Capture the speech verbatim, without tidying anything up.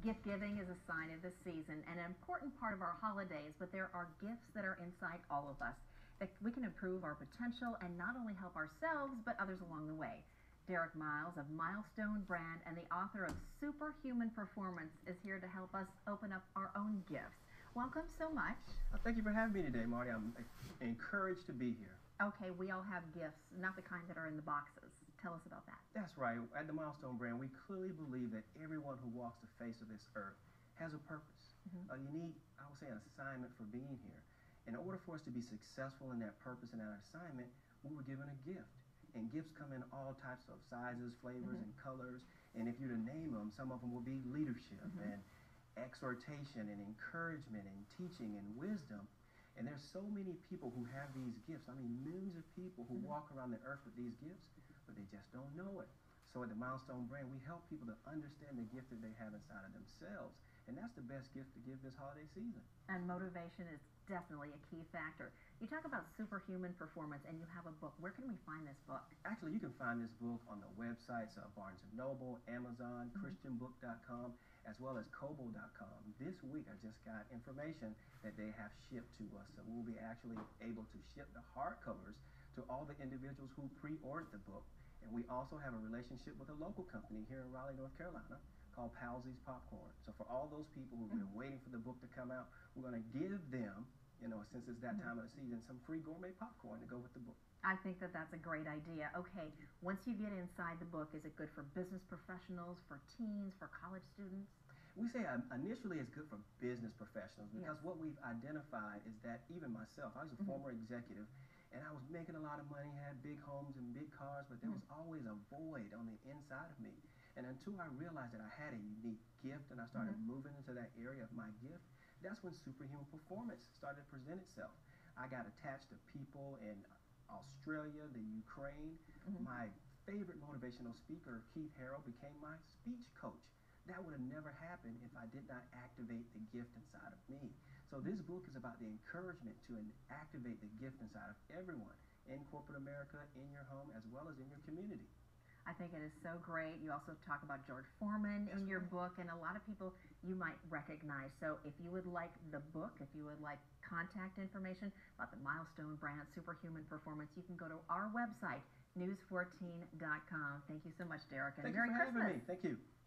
Gift giving is a sign of the season and an important part of our holidays, but there are gifts that are inside all of us that we can improve our potential and not only help ourselves, but others along the way. Derrick Miles of Milestone Brand and the author of Superhuman Performance is here to help us open up our own gifts. Welcome so much. Well, thank you for having me today, Marty. I'm encouraged to be here. Okay, we all have gifts, not the kind that are in the boxes. Tell us about that. That's right. At the Milestone Brand, we clearly believe that everyone who walks the face of this earth has a purpose, mm-hmm. a unique, I would say, an assignment for being here. In order for us to be successful in that purpose and that assignment, we were given a gift. And gifts come in all types of sizes, flavors, mm-hmm. and colors. And if you were to name them, some of them will be leadership mm-hmm. and exhortation and encouragement and teaching and wisdom. And there's so many people who have these gifts. I mean, millions of people who mm-hmm. walk around the earth with these gifts, but they just don't know it. So at the Milestone Brand, we help people to understand the gift that they have inside of themselves. And that's the best gift to give this holiday season. And motivation is definitely a key factor. You talk about Superhuman Performance, and you have a book. Where can we find this book? Actually, you can find this book on the websites of Barnes and Noble, Amazon, mm-hmm. Christian Book dot com, as well as Kobo dot com. This week, I just got information that they have shipped to us, so we'll be actually able to ship the hardcovers to all the individuals who pre-ordered the book. And we also have a relationship with a local company here in Raleigh, North Carolina, called Palsey's Popcorn. So for all those people who've been waiting for the book to come out, we're going to give them, you know, since it's that time of the season, some free gourmet popcorn to go with the book. I think that that's a great idea. Okay, once you get inside the book, is it good for business professionals, for teens, for college students? We say uh, initially it's good for business professionals because yes. what we've identified is that even myself, I was a mm-hmm. former executive, and I was making a lot of money, had big homes and big cars, but there was always a void on the inside of me. And until I realized that I had a unique gift and I started mm-hmm. moving into that area of my gift, that's when Superhuman Performance started to present itself. I got attached to people in Australia, the Ukraine. Mm-hmm. My favorite motivational speaker, Keith Harrell, became my speech coach. That would have never happened if I did not activate the gift inside of me. So this book is about the encouragement to activate the gift inside of everyone in corporate America, in your home, as well as in your community. I think it is so great. You also talk about George Foreman That's in your right. book, and a lot of people you might recognize. So if you would like the book, if you would like contact information about the Milestone Brand Superhuman Performance, you can go to our website, news fourteen dot com. Thank you so much, Derrick, and Merry Christmas. Thank you for having me. Thank you.